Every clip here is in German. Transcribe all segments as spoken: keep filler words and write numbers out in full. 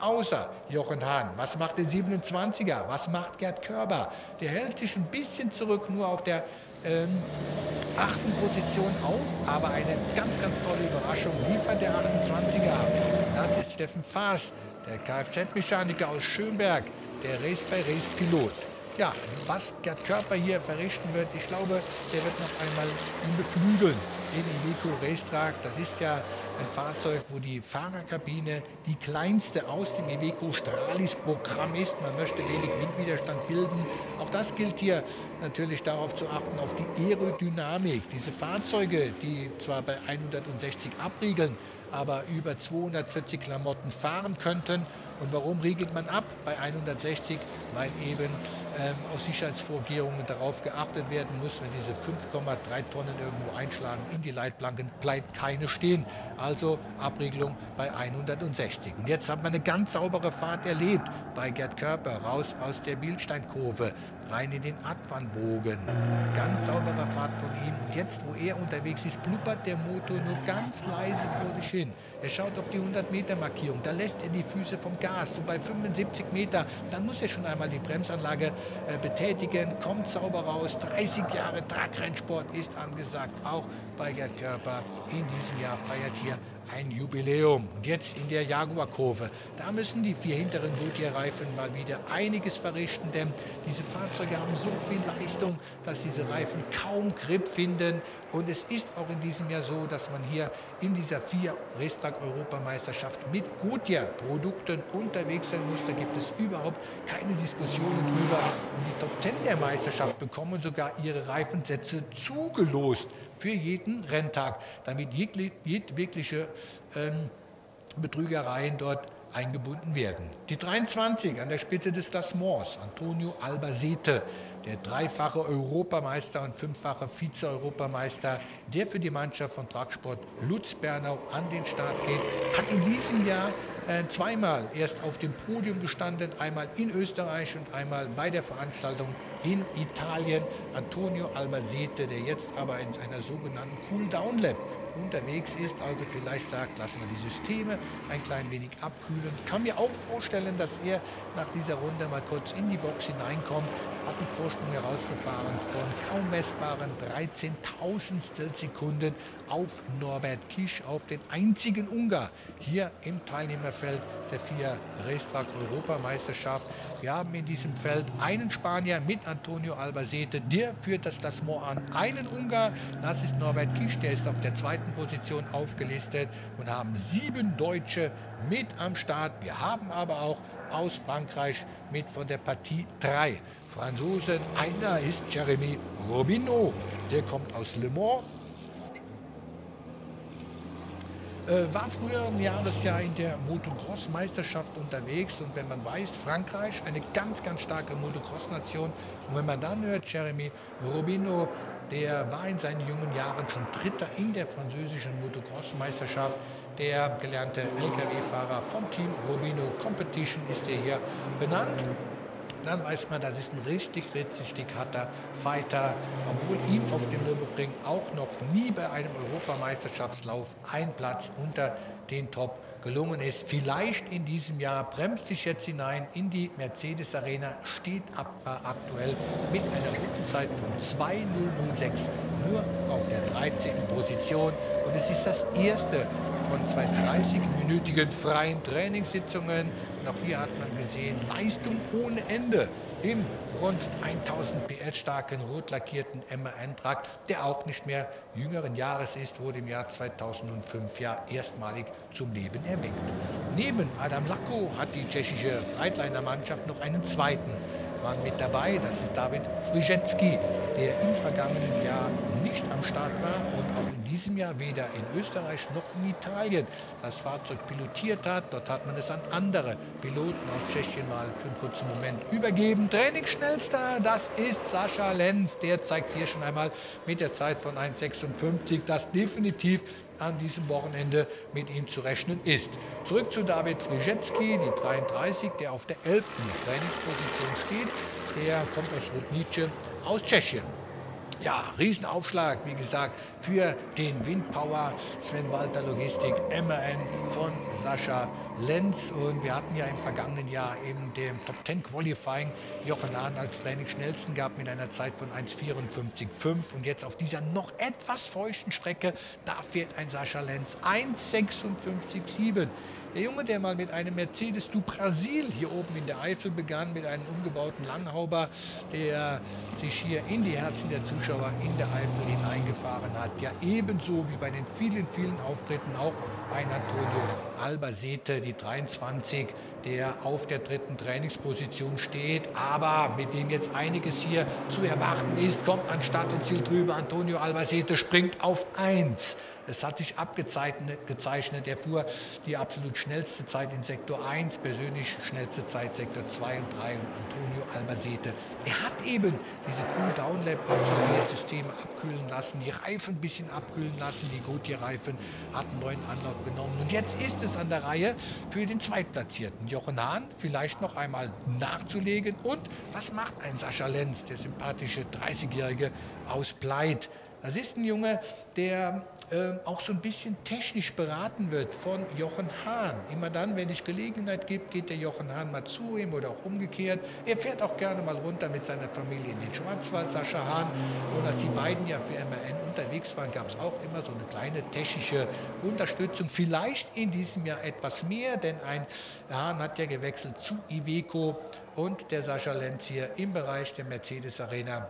außer Jochen Hahn. Was macht der siebenundzwanziger? Was macht Gerd Körber? Der hält sich ein bisschen zurück, nur auf der ähm, achten Position auf. Aber eine ganz, ganz tolle Überraschung liefert der achtundzwanziger ab. Das ist Steffen Faas, der Kfz-Mechaniker aus Schönberg, der Race-by-Race-Pilot. Ja, was Gerd Körber hier verrichten wird, ich glaube, der wird noch einmal ihn beflügeln, den Iveco Racetrack. Das ist ja ein Fahrzeug, wo die Fahrerkabine die kleinste aus dem Iveco Stralis Programm ist. Man möchte wenig Windwiderstand bilden. Auch das gilt hier natürlich darauf zu achten, auf die Aerodynamik. Diese Fahrzeuge, die zwar bei hundertsechzig abriegeln, aber über zweihundertvierzig Klamotten fahren könnten. Und warum riegelt man ab bei hundertsechzig? Weil eben ähm, aus Sicherheitsvorkehrungen darauf geachtet werden muss, wenn diese fünf Komma drei Tonnen irgendwo einschlagen in die Leitplanken, bleibt keine stehen. Also Abriegelung bei hundertsechzig. Und jetzt hat man eine ganz saubere Fahrt erlebt bei Gerd Körber. Raus aus der Bilsteinkurve, rein in den Advanbogen. Ganz saubere Fahrt von ihm. Und jetzt, wo er unterwegs ist, blubbert der Motor nur ganz leise vor sich hin. Er schaut auf die hundert-Meter-Markierung. Da lässt er die Füße vom Gas, so bei fünfundsiebzig Meter. Dann muss er schon einmal die Bremsanlage äh, betätigen. Kommt sauber raus. dreißig Jahre Tragrennsport ist angesagt. Auch bei Gerd Körber in diesem Jahr feiert hier ein Jubiläum. Und jetzt in der Jaguar-Kurve. Da müssen die vier hinteren Goodyear-Reifen mal wieder einiges verrichten, denn diese Fahrzeuge haben so viel Leistung, dass diese Reifen kaum Grip finden. Und es ist auch in diesem Jahr so, dass man hier in dieser vier Racetrack-Europameisterschaft mit Goodyear-Produkten unterwegs sein muss. Da gibt es überhaupt keine Diskussionen drüber. Und die Top Ten der Meisterschaft bekommen sogar ihre Reifensätze zugelost für jeden Renntag, damit jegliche ähm, Betrügereien dort eingebunden werden. Die dreiundzwanzig an der Spitze des Klassements, Antonio Albacete, der dreifache Europameister und fünffache Vize-Europameister, der für die Mannschaft von Tragsport Lutz-Bernau an den Start geht, hat in diesem Jahr äh, zweimal erst auf dem Podium gestanden, einmal in Österreich und einmal bei der Veranstaltung in Italien. Antonio Albacete, der jetzt aber in einer sogenannten Cool-Down-Lab unterwegs ist, also vielleicht sagt, lassen wir die Systeme ein klein wenig abkühlen. Kann mir auch vorstellen, dass er nach dieser Runde mal kurz in die Box hineinkommt. Hat einen Vorsprung herausgefahren von kaum messbaren dreizehntausendstel Sekunden auf Norbert Kisch, auf den einzigen Ungar hier im Teilnehmerfeld der vier Racetrack Europameisterschaft. Wir haben in diesem Feld einen Spanier mit Antonio Albacete, der führt das Klassement an. Einen Ungar, das ist Norbert Kisch, der ist auf der zweiten Position aufgelistet, und haben sieben Deutsche mit am Start. Wir haben aber auch aus Frankreich mit von der Partie drei Franzosen. Einer ist Jeremy Robino, der kommt aus Le Mans. War früher im Jahresjahr in der Motocross-Meisterschaft unterwegs, und wenn man weiß, Frankreich, eine ganz, ganz starke Motocross-Nation, und wenn man dann hört, Jeremy Robino, der war in seinen jungen Jahren schon Dritter in der französischen Motocross-Meisterschaft. Der gelernte L K W-Fahrer vom Team Robino Competition ist er hier benannt. Dann weiß man, das ist ein richtig, richtig harter Fighter, obwohl ihm auf dem Nürburgring auch noch nie bei einem Europameisterschaftslauf ein Platz unter den Top gelungen ist. Vielleicht in diesem Jahr, bremst sich jetzt hinein in die Mercedes-Arena, steht ab, aktuell mit einer Rundenzeit von zwei null null sechs nur auf der dreizehnten Position. Und es ist das erste von zwei dreißigminütigen freien Trainingssitzungen. Und auch hier hat man gesehen, Leistung ohne Ende im rund tausend PS starken, rot lackierten M A N-Truck, der auch nicht mehr jüngeren Jahres ist, wurde im Jahr zweitausendfünf ja erstmalig zum Leben erweckt. Neben Adam Lacko hat die tschechische Freightliner-Mannschaft noch einen zweiten Mann mit dabei. Das ist David Vršecký, der im vergangenen Jahr nicht am Start war und auch in diesem Jahr weder in Österreich noch in Italien das Fahrzeug pilotiert hat. Dort hat man es an andere Piloten aus Tschechien mal für einen kurzen Moment übergeben. Trainingsschnellster, das ist Sascha Lenz. Der zeigt hier schon einmal mit der Zeit von eins sechsundfünfzig, dass definitiv an diesem Wochenende mit ihm zu rechnen ist. Zurück zu David Vršecký, die dreiunddreißig, der auf der elften Trainingsposition steht. Der kommt aus Rudnice, aus Tschechien. Ja, Riesenaufschlag, wie gesagt, für den Windpower Sven Walter Logistik M A N von Sascha Lenz. Und wir hatten ja im vergangenen Jahr eben dem Top zehn Qualifying Jochen Hahn als den schnellsten gehabt mit einer Zeit von eins vierundfünfzig fünf. Und jetzt auf dieser noch etwas feuchten Strecke, da fährt ein Sascha Lenz eins sechsundfünfzig sieben. Der Junge, der mal mit einem Mercedes du Brasil hier oben in der Eifel begann, mit einem umgebauten Langhauber, der sich hier in die Herzen der Zuschauer in der Eifel hineingefahren hat. Ja, ebenso wie bei den vielen, vielen Auftritten auch bei Antonio Albacete, die dreiundzwanzig, der auf der dritten Trainingsposition steht, aber mit dem jetzt einiges hier zu erwarten ist, kommt an Start und Ziel drüber. Antonio Albacete springt auf eins. Es hat sich abgezeichnet, er fuhr die absolut schnellste Zeit in Sektor eins, persönlich schnellste Zeit Sektor zwei und drei. Und Antonio Albacete, der hat eben diese Cool-Down-Lab absolviert, Systeme abkühlen lassen, die Reifen ein bisschen abkühlen lassen, die Goodyear-Reifen hatten neuen Anlauf genommen. Und jetzt ist es an der Reihe für den Zweitplatzierten Jochen Hahn, vielleicht noch einmal nachzulegen. Und was macht ein Sascha Lenz, der sympathische dreißigjährige aus Pleit? Das ist ein Junge, der äh, auch so ein bisschen technisch beraten wird von Jochen Hahn. Immer dann, wenn es Gelegenheit gibt, geht der Jochen Hahn mal zu ihm oder auch umgekehrt. Er fährt auch gerne mal runter mit seiner Familie in den Schwarzwald, Sascha Hahn. Und als die beiden ja für M A N unterwegs waren, gab es auch immer so eine kleine technische Unterstützung. Vielleicht in diesem Jahr etwas mehr, denn ein Hahn hat ja gewechselt zu Iveco und der Sascha Lenz hier im Bereich der Mercedes-Arena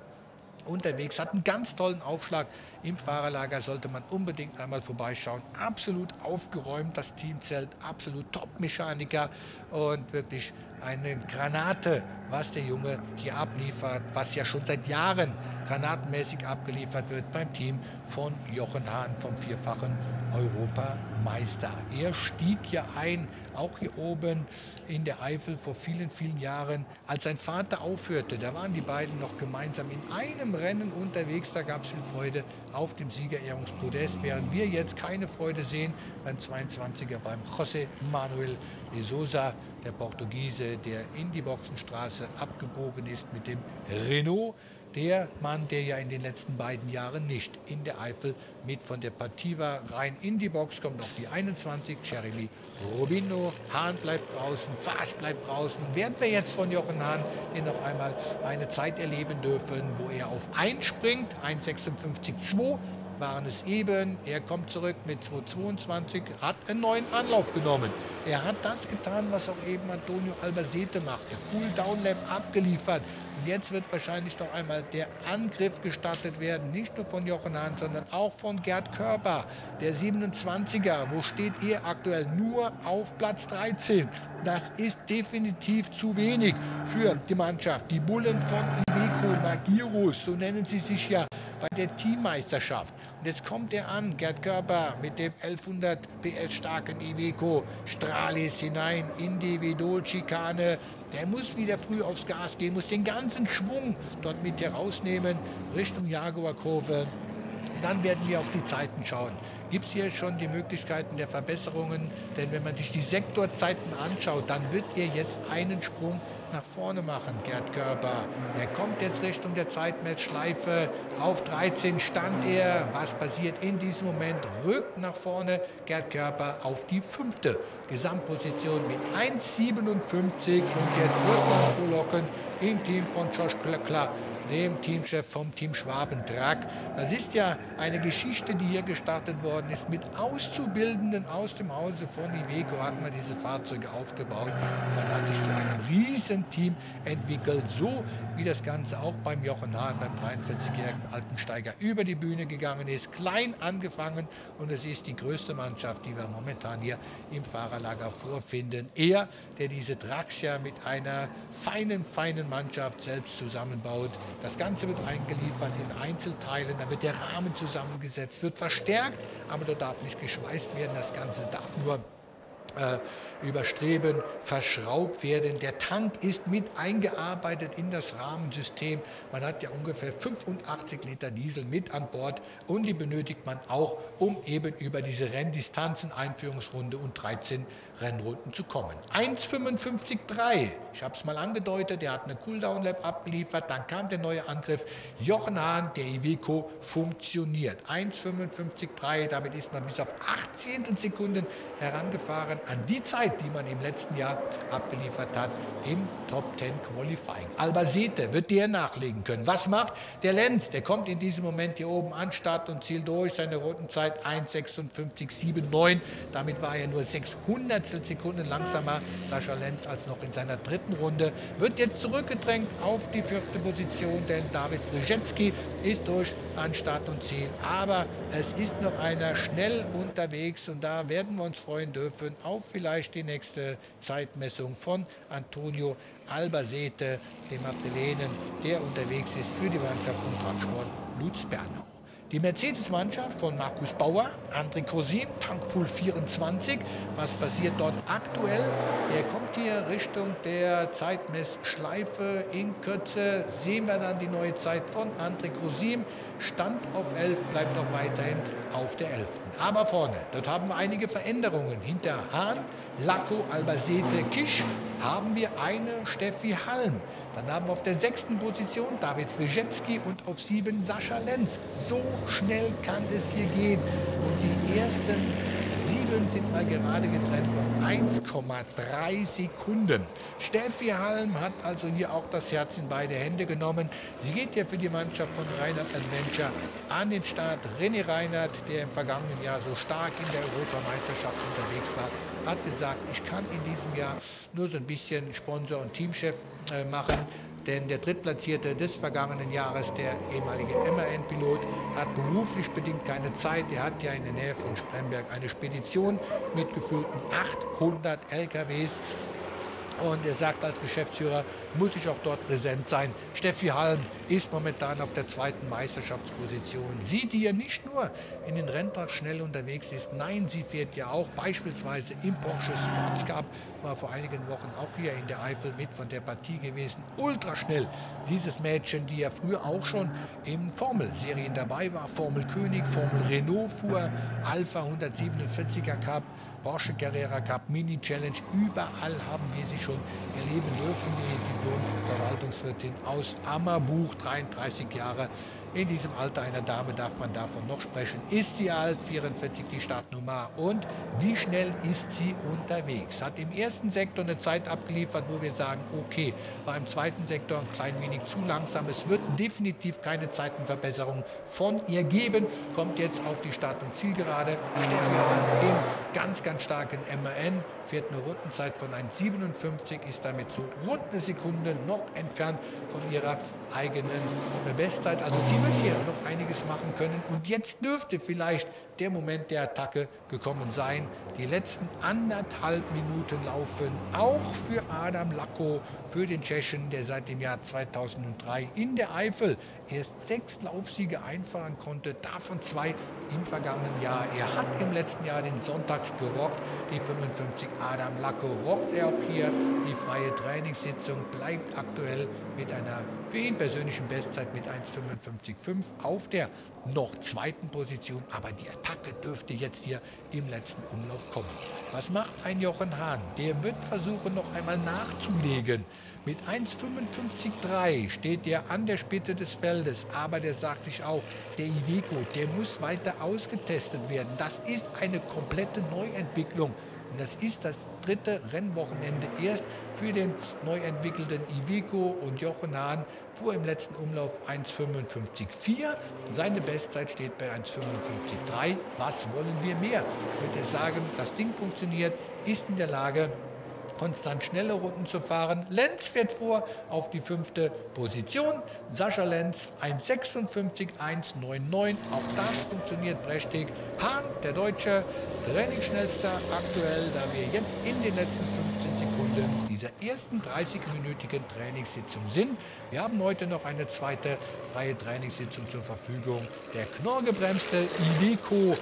unterwegs, hat einen ganz tollen Aufschlag im Fahrerlager, sollte man unbedingt einmal vorbeischauen. Absolut aufgeräumt, das Teamzelt, absolut Top-Mechaniker und wirklich eine Granate, was der Junge hier abliefert, was ja schon seit Jahren granatenmäßig abgeliefert wird beim Team von Jochen Hahn, vom vierfachen Europameister. Er stieg ja ein, auch hier oben in der Eifel vor vielen, vielen Jahren, als sein Vater aufhörte. Da waren die beiden noch gemeinsam in einem Rennen unterwegs, da gab es viel Freude auf dem Siegerehrungspodest, während wir jetzt keine Freude sehen beim zweiundzwanziger, beim José Manuel de Sousa, der Portugiese, der in die Boxenstraße abgebogen ist mit dem Renault. Der Mann, der ja in den letzten beiden Jahren nicht in der Eifel mit von der Partie war, rein in die Box, kommt auf die einundzwanzig, Jeremy Robino. Hahn bleibt draußen, Faas bleibt draußen. Und während wir jetzt von Jochen Hahn hier noch einmal eine Zeit erleben dürfen, wo er auf eins springt, eins sechsundfünfzig zwei waren es eben. Er kommt zurück mit zwei zweiundzwanzig, hat einen neuen Anlauf genommen. Er hat das getan, was auch eben Antonio Albacete macht. Der Cool-Down-Lap abgeliefert. Und jetzt wird wahrscheinlich noch einmal der Angriff gestartet werden, nicht nur von Jochen Hahn, sondern auch von Gerd Körber, der siebenundzwanziger. Wo steht er aktuell? Nur auf Platz dreizehn. Das ist definitiv zu wenig für die Mannschaft. Die Bullen von Iveco Magirus, so nennen sie sich ja bei der Teammeisterschaft. Und jetzt kommt er an, Gerd Körber mit dem elfhundert PS starken Iveco Stralis hinein in die Vidol-Schikane. Der muss wieder früh aufs Gas gehen, muss den ganzen Schwung dort mit herausnehmen Richtung Jaguar-Kurve. Dann werden wir auf die Zeiten schauen. Gibt es hier schon die Möglichkeiten der Verbesserungen? Denn wenn man sich die Sektorzeiten anschaut, dann wird er jetzt einen Sprung nach vorne machen, Gerd Körber. Er kommt jetzt Richtung der Zeitmessschleife. Auf dreizehn stand er. Was passiert in diesem Moment? Rückt nach vorne Gerd Körber auf die fünfte Gesamtposition mit eins siebenundfünfzig. Und jetzt wird man frohlocken im Team von Josh Klöckler, dem Teamchef vom Team Schwabentrack. Das ist ja eine Geschichte, die hier gestartet worden ist. Mit Auszubildenden aus dem Hause von Iveco hat man diese Fahrzeuge aufgebaut. Man hat sich zu einem riesen Team entwickelt, so wie das Ganze auch beim Jochen Hahn, beim dreiundvierzigjährigen Altensteiger, über die Bühne gegangen ist. Klein angefangen und es ist die größte Mannschaft, die wir momentan hier im Fahrerlager vorfinden. Er, der diese Trucks ja mit einer feinen, feinen Mannschaft selbst zusammenbaut. Das Ganze wird eingeliefert in Einzelteilen, da wird der Rahmen zusammengesetzt, wird verstärkt, aber da darf nicht geschweißt werden, das Ganze darf nur äh, überstreben, verschraubt werden. Der Tank ist mit eingearbeitet in das Rahmensystem. Man hat ja ungefähr fünfundachtzig Liter Diesel mit an Bord und die benötigt man auch, um eben über diese Renndistanzen, Einführungsrunde und dreizehn Rennrunden zu kommen. eins fünfundfünfzig Komma drei, ich habe es mal angedeutet, er hat eine Cooldown-Lap abgeliefert, dann kam der neue Angriff. Jochen Hahn, der Iveco, funktioniert. eins fünfundfünfzig Komma drei, damit ist man bis auf achtzehntel Sekunden herangefahren an die Zeit, die man im letzten Jahr abgeliefert hat im Top zehn Qualifying. Albacete wird der nachlegen können. Was macht der Lenz? Der kommt in diesem Moment hier oben an, Start und Ziel durch, seine Rundenzeit eins sechsundfünfzig Komma neunundsiebzig. Damit war er nur sechshundertstel Sekunden langsamer, Sascha Lenz, als noch in seiner dritten Runde. Wird jetzt zurückgedrängt auf die vierte Position, denn David Vršecký ist durch an Start und Ziel. Aber es ist noch einer schnell unterwegs und da werden wir uns freuen dürfen auf vielleicht die nächste Zeitmessung von Antonio Albacete, dem Madrilenen, der unterwegs ist für die Mannschaft von Radsport Lutz-Bernau. Die Mercedes-Mannschaft von Markus Bauer, André Kursim, Tankpool vierundzwanzig. Was passiert dort aktuell? Er kommt hier Richtung der Zeitmessschleife. In Kürze sehen wir dann die neue Zeit von André Kursim. Stand auf elf, bleibt auch weiterhin auf der elften. Aber vorne, dort haben wir einige Veränderungen. Hinter Hahn, Lacko, Albacete, Kisch haben wir eine Steffi Halm. Dann haben wir auf der sechsten Position David Vršecký und auf sieben Sascha Lenz. So schnell kann es hier gehen. Und die ersten sieben sind mal gerade getrennt von eins Komma drei Sekunden. Steffi Halm hat also hier auch das Herz in beide Hände genommen. Sie geht hier für die Mannschaft von Reinhard Adventure an den Start. René Reinhardt, der im vergangenen Jahr so stark in der Europameisterschaft unterwegs war, hat gesagt, ich kann in diesem Jahr nur so ein bisschen Sponsor und Teamchef äh, machen, denn der Drittplatzierte des vergangenen Jahres, der ehemalige M A N-Pilot, hat beruflich bedingt keine Zeit. Er hat ja in der Nähe von Spremberg eine Spedition mit geführten achthundert L K Ws. Und er sagt, als Geschäftsführer muss ich auch dort präsent sein. Steffi Halm ist momentan auf der zweiten Meisterschaftsposition. Sie, die ja nicht nur in den Renntag schnell unterwegs ist, nein, sie fährt ja auch beispielsweise im Porsche Sports Cup, war vor einigen Wochen auch hier in der Eifel mit von der Partie gewesen. Ultraschnell, dieses Mädchen, die ja früher auch schon in Formelserien dabei war. Formel König, Formel Renault fuhr, Alpha hundertsiebenundvierziger Cup, Porsche Carrera Cup, Mini-Challenge, überall haben wir sie schon erleben dürfen. Die Diplom-Verwaltungswirtin aus Ammerbuch, dreiunddreißig Jahre. In diesem Alter einer Dame darf man davon noch sprechen. Ist sie alt, vierundvierzig die Startnummer. Und wie schnell ist sie unterwegs? Hat im ersten Sektor eine Zeit abgeliefert, wo wir sagen, okay, war im zweiten Sektor ein klein wenig zu langsam. Es wird definitiv keine Zeitenverbesserung von ihr geben. Kommt jetzt auf die Start- und Zielgerade. Steffi im ganz, ganz starken M A N, fährt eine Rundenzeit von eins siebenundfünfzig, ist damit so rund eine Sekunde noch entfernt von ihrer eigenen Bestzeit. Also sie wird hier noch einiges machen können. Und jetzt dürfte vielleicht der Moment der Attacke gekommen sein. Die letzten anderthalb Minuten laufen auch für Adam Lacko, für den Tschechen, der seit dem Jahr zweitausenddrei in der Eifel erst sechs Laufsiege einfahren konnte, davon zwei im vergangenen Jahr. Er hat im letzten Jahr den Sonntag gerockt, die fünfundfünfzig. Adam Lacko rockt er auch hier. Die freie Trainingssitzung bleibt aktuell mit einer für ihn persönlichen Bestzeit mit eins fünfundfünfzig Komma fünf auf der noch zweiten Position. Aber die Attacke dürfte jetzt hier im letzten Umlauf kommen. Was macht ein Jochen Hahn? Der wird versuchen, noch einmal nachzulegen. Mit eins fünfundfünfzig Komma drei steht er an der Spitze des Feldes, aber der sagt sich auch, der Iveco, der muss weiter ausgetestet werden. Das ist eine komplette Neuentwicklung. Und das ist das dritte Rennwochenende erst für den neu entwickelten Iveco. Und Jochen Hahn fuhr im letzten Umlauf eins fünfundfünfzig Komma vier. Seine Bestzeit steht bei eins fünfundfünfzig Komma drei. Was wollen wir mehr? Wird er sagen, das Ding funktioniert, ist in der Lage, konstant schnelle Runden zu fahren. Lenz fährt vor auf die fünfte Position. Sascha Lenz eins sechsundfünfzig Komma eins neunundneunzig. Auch das funktioniert prächtig. Hahn, der Deutsche, trainingsschnellster aktuell, da wir jetzt in den letzten fünfzehn Sekunden dieser ersten dreißigminütigen Trainingssitzung sind. Wir haben heute noch eine zweite freie Trainingssitzung zur Verfügung. Der knorrgebremste Iveco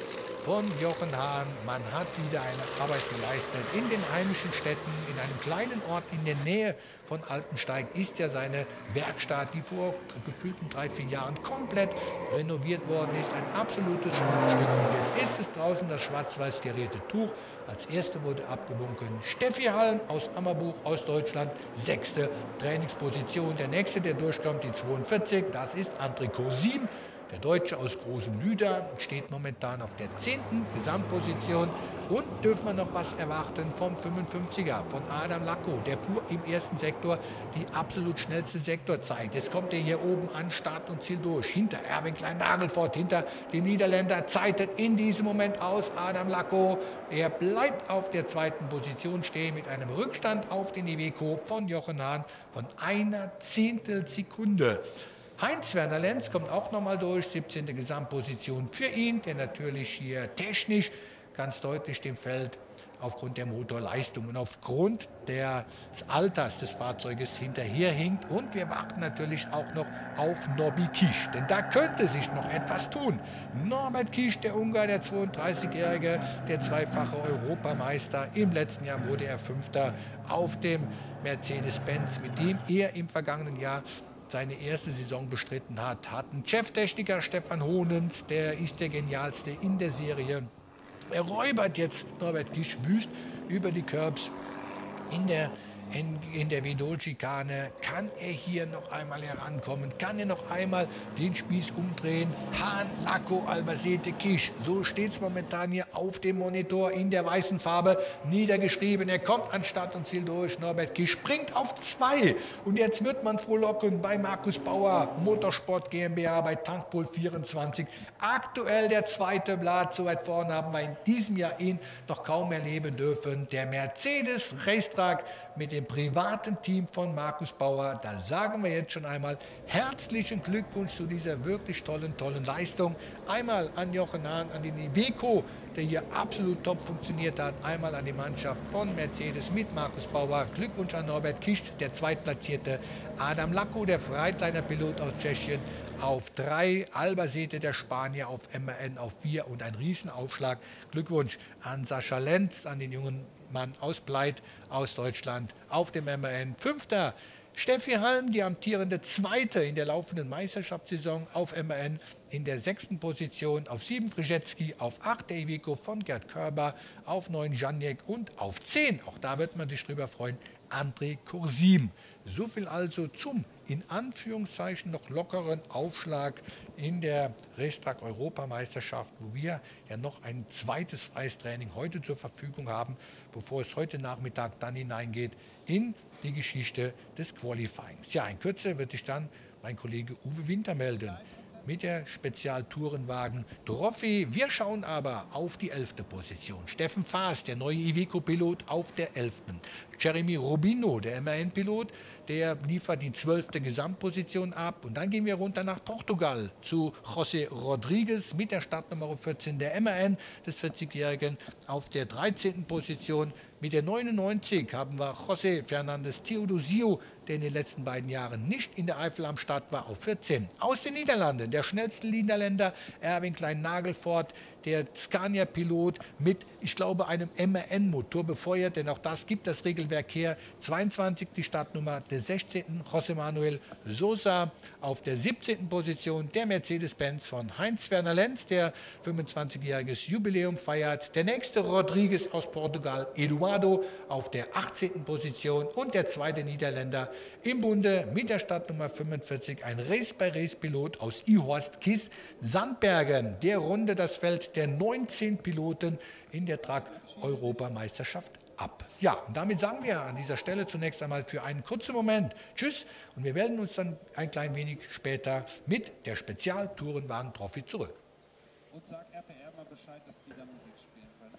von Jochen Hahn. Man hat wieder eine Arbeit geleistet in den heimischen Städten, in einem kleinen Ort in der Nähe von Altensteig ist ja seine Werkstatt, die vor gefühlten drei, vier Jahren komplett renoviert worden ist. Ein absolutes Schmuckstück. Und jetzt ist es draußen das schwarz-weiß gerierte Tuch. Als erste wurde abgewunken Steffi Halm aus Ammerbuch, aus Deutschland, sechste Trainingsposition. Der nächste, der durchkommt, die zweiundvierzig, das ist André Kursim. Der Deutsche aus Großenlüder steht momentan auf der zehnten Gesamtposition. Und dürfen wir noch was erwarten vom fünfundfünfziger, von Adam Lacko, der fuhr im ersten Sektor die absolut schnellste Sektorzeit. Jetzt kommt er hier oben an, Start und Ziel durch. Hinter Erwin Klein-Nagelfort, hinter dem Niederländer, zeitet in diesem Moment aus Adam Lacko. Er bleibt auf der zweiten Position stehen mit einem Rückstand auf den Iveco von Jochen Hahn von einer Zehntelsekunde. Heinz-Werner Lenz kommt auch nochmal durch, siebzehnte Gesamtposition für ihn, der natürlich hier technisch ganz deutlich dem Feld aufgrund der Motorleistung und aufgrund des Alters des Fahrzeuges hinterherhinkt. Und wir warten natürlich auch noch auf Norbi Kisch, denn da könnte sich noch etwas tun. Norbert Kisch, der Ungar, der zweiunddreißigjährige, der zweifache Europameister. Im letzten Jahr wurde er Fünfter auf dem Mercedes-Benz, mit dem er im vergangenen Jahr seine erste Saison bestritten hat, hat ein Cheftechniker Stefan Honens, der ist der Genialste in der Serie. Er räubert jetzt Norbert Kisch wüst über die Curbs in der, in, in der Vidol-Schikane. Kann er hier noch einmal herankommen? Kann er noch einmal den Spieß umdrehen? Hahn, Lacko, Albacete, Kisch. So steht es momentan hier auf dem Monitor in der weißen Farbe niedergeschrieben. Er kommt an Start und Ziel durch. Norbert Kisch springt auf zwei. Und jetzt wird man frohlocken bei Markus Bauer, Motorsport GmbH, bei Tankpool vierundzwanzig. Aktuell der zweite Blatt. So weit vorne haben wir in diesem Jahr ihn noch kaum erleben dürfen. Der Mercedes Racetrack mit dem privaten Team von Markus Bauer. Da sagen wir jetzt schon einmal herzlichen Glückwunsch zu dieser wirklich tollen, tollen Leistung. Einmal an Jochen Hahn, an den Iveco, der hier absolut top funktioniert hat. Einmal an die Mannschaft von Mercedes mit Markus Bauer. Glückwunsch an Norbert Kisch, der Zweitplatzierte. Adam Lacko, der Freightliner-Pilot aus Tschechien, auf drei, Albacete, der Spanier, auf M A N auf vier und ein Riesenaufschlag. Glückwunsch an Sascha Lenz, an den jungen Mann aus Pleit, aus Deutschland, auf dem M A N. Fünfter, Steffi Halm, die amtierende Zweite in der laufenden Meisterschaftssaison auf M A N, in der sechsten Position, auf sieben Vršecký, auf acht der Iveco von Gerd Körber, auf neun Janjek und auf zehn, auch da wird man sich drüber freuen, André Kursim. So viel also zum in Anführungszeichen noch lockeren Aufschlag in der Racetrack-Europameisterschaft, wo wir ja noch ein zweites freies Training heute zur Verfügung haben, bevor es heute Nachmittag dann hineingeht in die Geschichte des Qualifyings. Ja, in Kürze wird sich dann mein Kollege Uwe Winter melden mit der Spezial-Tourenwagen-Trophy. Wir schauen aber auf die elfte Position. Steffen Faas, der neue Iveco-Pilot, auf der elften Jeremy Robino, der M A N-Pilot, der liefert die zwölfte Gesamtposition ab. Und dann gehen wir runter nach Portugal zu José Rodrigues mit der Startnummer vierzehn, der M A N des vierzigjährigen, auf der dreizehnten Position. Mit der neunundneunzig haben wir José Fernandes Teodosio, der in den letzten beiden Jahren nicht in der Eifel am Start war, auf vierzehn. Aus den Niederlanden, der schnellste Niederländer, Erwin Klein-Nagelfort, der Scania-Pilot mit, ich glaube, einem M A N-Motor befeuert, denn auch das gibt das Regelwerk her. zweiundzwanzig die Startnummer der sechzehnten José Manuel Sosa, auf der siebzehnten Position der Mercedes-Benz von Heinz-Werner Lenz, der fünfundzwanzigjähriges Jubiläum feiert. Der nächste Rodrigues aus Portugal, Eduardo, auf der achtzehnten Position und der zweite Niederländer im Bunde mit der Startnummer fünfundvierzig, ein Race-by-Race-Pilot aus Ihorst Kiss Sandbergen, der runde das Feld der neunzehn Piloten in der Truck-Europameisterschaft ab. Ja, und damit sagen wir an dieser Stelle zunächst einmal für einen kurzen Moment tschüss und wir melden uns dann ein klein wenig später mit der Spezial-Tourenwagen-Trophy zurück. Und sagt R P R mal Bescheid, dass die da Musik spielen können.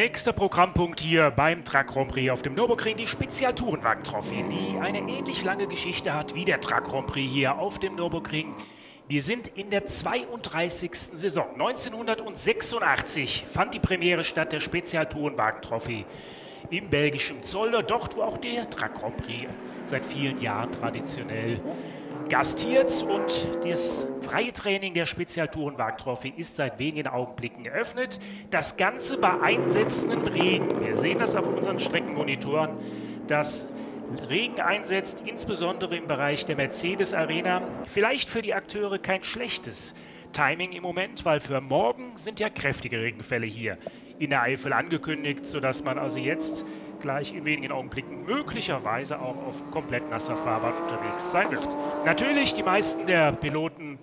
Nächster Programmpunkt hier beim Truck Grand Prix auf dem Nürburgring, die Spezial-Tourenwagen-Trophy, die eine ähnlich lange Geschichte hat wie der Truck Grand Prix hier auf dem Nürburgring. Wir sind in der zweiunddreißigsten Saison. neunzehnhundertsechsundachtzig fand die Premiere statt der Spezial-Tourenwagen-Trophy im belgischen Zolder, dort wo auch der Truck Grand Prix seit vielen Jahren traditionell gastiert, und das freie Training der Spezial-Tourenwagen-Trophy ist seit wenigen Augenblicken eröffnet. Das Ganze bei einsetzendem Regen. Wir sehen das auf unseren Streckenmonitoren, dass Regen einsetzt, insbesondere im Bereich der Mercedes-Arena. Vielleicht für die Akteure kein schlechtes Timing im Moment, weil für morgen sind ja kräftige Regenfälle hier in der Eifel angekündigt, sodass man also jetzt gleich in wenigen Augenblicken möglicherweise auch auf komplett nasser Fahrbahn unterwegs sein wird. Natürlich, die meisten der Piloten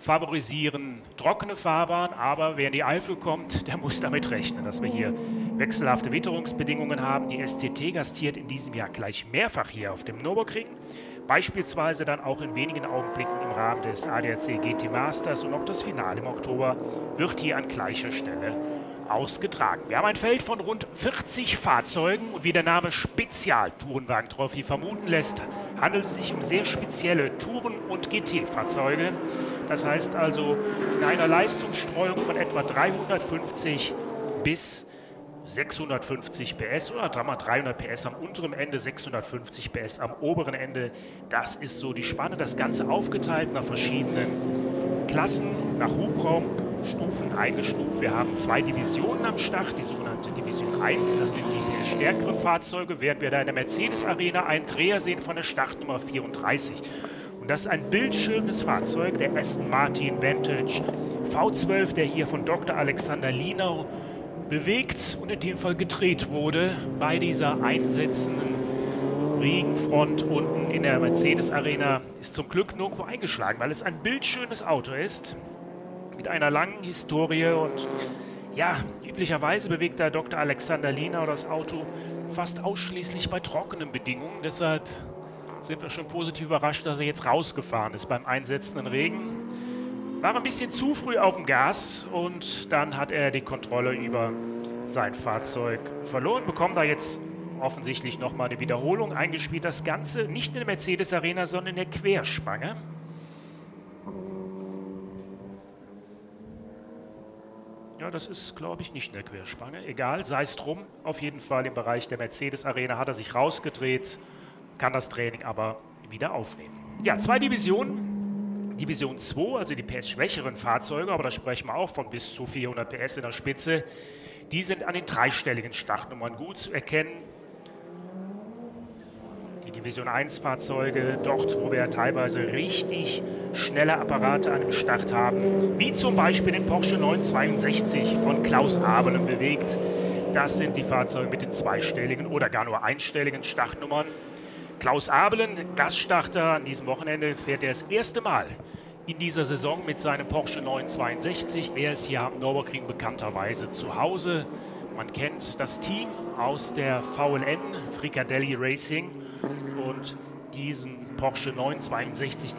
favorisieren trockene Fahrbahn, aber wer in die Eifel kommt, der muss damit rechnen, dass wir hier wechselhafte Witterungsbedingungen haben. Die S C T gastiert in diesem Jahr gleich mehrfach hier auf dem Nürburgring, beispielsweise dann auch in wenigen Augenblicken im Rahmen des A D A C G T Masters, und auch das Finale im Oktober wird hier an gleicher Stelle ausgetragen. Wir haben ein Feld von rund vierzig Fahrzeugen, und wie der Name Spezial-Tourenwagen-Trophy vermuten lässt, handelt es sich um sehr spezielle Touren- und G T-Fahrzeuge. Das heißt also, in einer Leistungsstreuung von etwa dreihundertfünfzig bis sechshundertfünfzig P S oder dreihundert P S am unteren Ende, sechshundertfünfzig P S am oberen Ende. Das ist so die Spanne. Das Ganze aufgeteilt nach verschiedenen Klassen, nach Hubraum, Stufen eingestuft. Wir haben zwei Divisionen am Start, die sogenannte Division eins, das sind die stärkeren Fahrzeuge, während wir da in der Mercedes-Arena einen Dreher sehen von der Startnummer vierunddreißig. Und das ist ein bildschönes Fahrzeug, der Aston Martin Vantage V zwölf, der hier von Doktor Alexander Lienau bewegt und in dem Fall gedreht wurde bei dieser einsetzenden Regenfront unten in der Mercedes-Arena. Ist zum Glück nirgendwo eingeschlagen, weil es ein bildschönes Auto ist, mit einer langen Historie, und ja, üblicherweise bewegt der Doktor Alexander Lienau das Auto fast ausschließlich bei trockenen Bedingungen. Deshalb sind wir schon positiv überrascht, dass er jetzt rausgefahren ist beim einsetzenden Regen. War ein bisschen zu früh auf dem Gas, und dann hat er die Kontrolle über sein Fahrzeug verloren. Bekommt da jetzt offensichtlich nochmal eine Wiederholung eingespielt. Das Ganze nicht in der Mercedes-Arena, sondern in der Querspange. Ja, das ist, glaube ich, nicht eine Querspange. Egal, sei es drum. Auf jeden Fall im Bereich der Mercedes-Arena hat er sich rausgedreht, kann das Training aber wieder aufnehmen. Ja, zwei Divisionen. Division zwei, also die P S-schwächeren Fahrzeuge, aber da sprechen wir auch von bis zu vierhundert P S in der Spitze. Die sind an den dreistelligen Startnummern gut zu erkennen. Die Division eins-Fahrzeuge, dort, wo wir teilweise richtig schnelle Apparate an dem Start haben, wie zum Beispiel den Porsche neun sechs zwei von Klaus Abbelen bewegt. Das sind die Fahrzeuge mit den zweistelligen oder gar nur einstelligen Startnummern. Klaus Abbelen, Gaststarter an diesem Wochenende, fährt er das erste Mal in dieser Saison mit seinem Porsche neun sechs zwei. Er ist hier am Nürburgring bekannterweise zu Hause. Man kennt das Team aus der V L N, Frikadelli Racing, und diesen Porsche neun sechs zwei,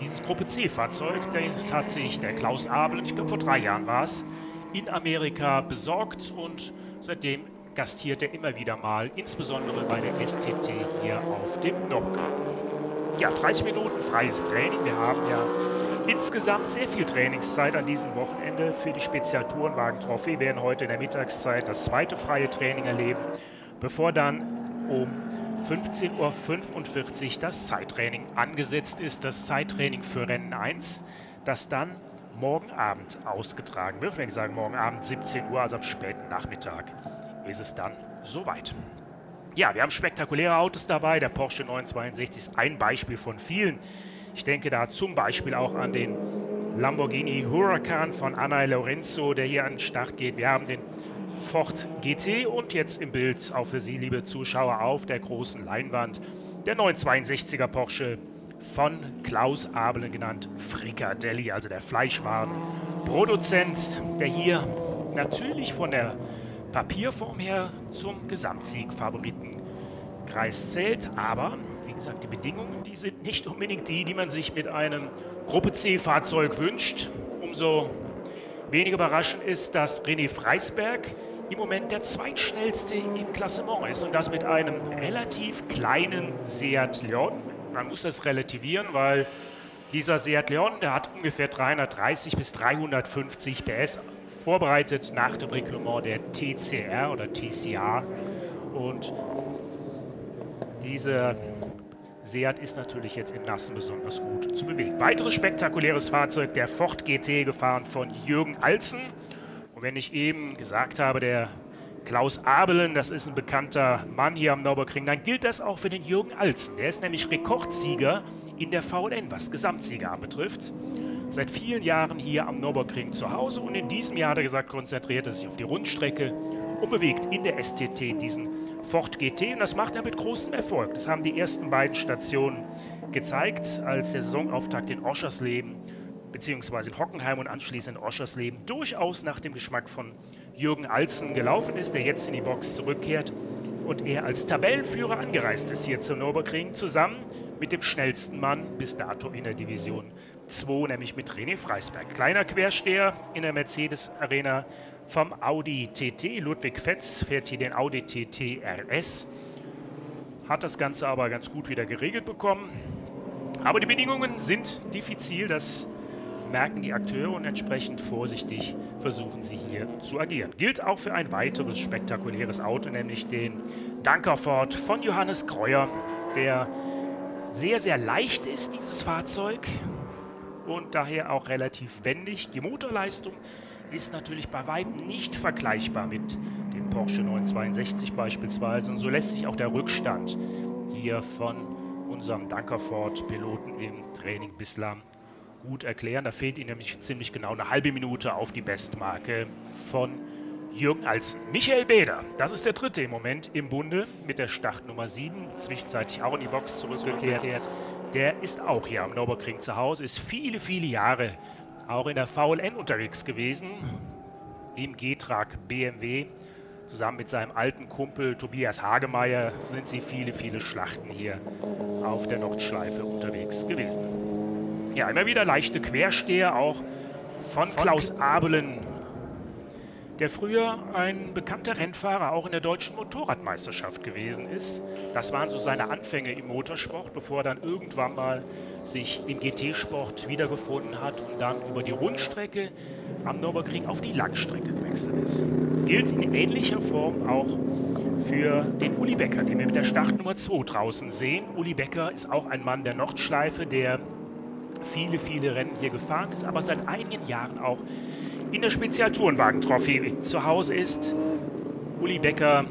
dieses Gruppe C-Fahrzeug, das hat sich der Klaus Abbelen, ich glaube vor drei Jahren war es, in Amerika besorgt, und seitdem gastiert er immer wieder mal, insbesondere bei der S T T hier auf dem Nürburgring. Ja, dreißig Minuten freies Training. Wir haben ja insgesamt sehr viel Trainingszeit an diesem Wochenende für die Spezial-Tourenwagen-Trophy. Wir werden heute in der Mittagszeit das zweite freie Training erleben, bevor dann um fünfzehn Uhr fünfundvierzig das Zeittraining angesetzt ist. Das Zeittraining für Rennen eins, das dann morgen Abend ausgetragen wird. Wenn ich sage morgen Abend siebzehn Uhr, also am späten Nachmittag, ist es dann soweit. Ja, wir haben spektakuläre Autos dabei. Der Porsche neun sechs zwei ist ein Beispiel von vielen. Ich denke da zum Beispiel auch an den Lamborghini Huracan von Ana Lorenzo, der hier an den Start geht. Wir haben den Ford G T und jetzt im Bild, auch für Sie, liebe Zuschauer, auf der großen Leinwand, der neun sechs zwei er Porsche von Klaus Abbelen, genannt Frikadelli, also der Fleischwarenproduzent, der hier natürlich von der Papierform her zum Gesamtsieg-Favoritenkreis zählt, aber wie gesagt, die Bedingungen, die sind nicht unbedingt die, die man sich mit einem Gruppe-C-Fahrzeug wünscht. Umso weniger überraschend ist, dass René Freisberg im Moment der zweitschnellste im Klassement ist und das mit einem relativ kleinen Seat Leon. Man muss das relativieren, weil dieser Seat Leon, der hat ungefähr dreihundertdreißig bis dreihundertfünfzig P S vorbereitet nach dem Reglement der T C R oder T C R. Und dieser Seat ist natürlich jetzt in Nassen besonders gut zu bewegen. Weiteres spektakuläres Fahrzeug, der Ford G T, gefahren von Jürgen Alzen. Und wenn ich eben gesagt habe, der Klaus Abbelen, das ist ein bekannter Mann hier am Nürburgring, dann gilt das auch für den Jürgen Alzen. Der ist nämlich Rekordsieger in der V L N, was Gesamtsieger anbetrifft. Seit vielen Jahren hier am Nürburgring zu Hause und in diesem Jahr, hat er gesagt, konzentriert er sich auf die Rundstrecke und bewegt in der S T T diesen Ford G T. Und das macht er mit großem Erfolg. Das haben die ersten beiden Stationen gezeigt, als der Saisonauftakt in Oschersleben beziehungsweise in Hockenheim und anschließend in Oschersleben durchaus nach dem Geschmack von Jürgen Alzen gelaufen ist, der jetzt in die Box zurückkehrt und er als Tabellenführer angereist ist hier zum Nürburgring, zusammen mit dem schnellsten Mann bis dato in der Division zwei, nämlich mit René Freisberg. Kleiner Quersteher in der Mercedes-Arena vom Audi T T. Ludwig Fetz fährt hier den Audi T T R S, hat das Ganze aber ganz gut wieder geregelt bekommen. Aber die Bedingungen sind diffizil, das merken die Akteure und entsprechend vorsichtig versuchen sie hier zu agieren. Gilt auch für ein weiteres spektakuläres Auto, nämlich den Danker Ford von Johannes Kreuer, der sehr, sehr leicht ist, dieses Fahrzeug, und daher auch relativ wendig. Die Motorleistung ist natürlich bei weitem nicht vergleichbar mit dem Porsche neun sechs zwei beispielsweise und so lässt sich auch der Rückstand hier von unserem Danker Ford Piloten im Training bislang gut erklären. Da fehlt ihnen nämlich ziemlich genau eine halbe Minute auf die Bestmarke von Jürgen Alzen. Michael Bäder, das ist der dritte im Moment im Bunde mit der Startnummer sieben, zwischenzeitlich auch in die Box zurückgekehrt. Der ist auch hier am Nürburgring zu Hause, ist viele, viele Jahre auch in der V L N unterwegs gewesen, im Getrag B M W. Zusammen mit seinem alten Kumpel Tobias Hagemeyer sind sie viele, viele Schlachten hier auf der Nordschleife unterwegs gewesen. Ja, immer wieder leichte Quersteher, auch von, von Klaus Abbelen, der früher ein bekannter Rennfahrer auch in der deutschen Motorradmeisterschaft gewesen ist. Das waren so seine Anfänge im Motorsport, bevor er dann irgendwann mal sich im G T-Sport wiedergefunden hat und dann über die Rundstrecke am Nürburgring auf die Langstrecke gewechselt ist. Gilt in ähnlicher Form auch für den Uli Becker, den wir mit der Startnummer zwei draußen sehen. Uli Becker ist auch ein Mann der Nordschleife, der viele, viele Rennen hier gefahren ist, aber seit einigen Jahren auch in der Spezial-Tourenwagen-Trophy zu Hause ist. Uli Becker